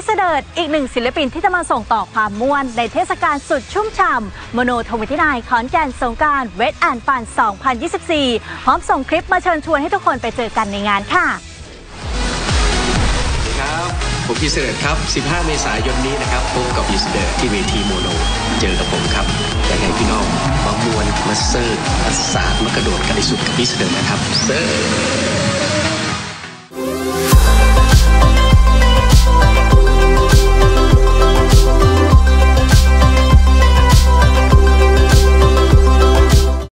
เสดิร์ดอีกหนึ่งศิลปินที่จะมาส่งต่อความม่วนในเทศกาลสุดชุ่มฉ่ำมโน29ขอนแก่นสงกรานต์เวทแอนด์ฟัน2024พร้อมส่งคลิปมาเชิญชวนให้ทุกคนไปเจอกันในงานค่ะครับผมพีเสดิร์ดครับ15เมษายนนี้นะครับพบกับพีเสดิร์ดที่เวทีโมโนเจอกับผมครับแต่ไงพี่น้องมามวนมาเซิร์ฟมาสาดมากระโดดกันที่สุดกับพีเสดิร์ดนะครับเซิร์ฟ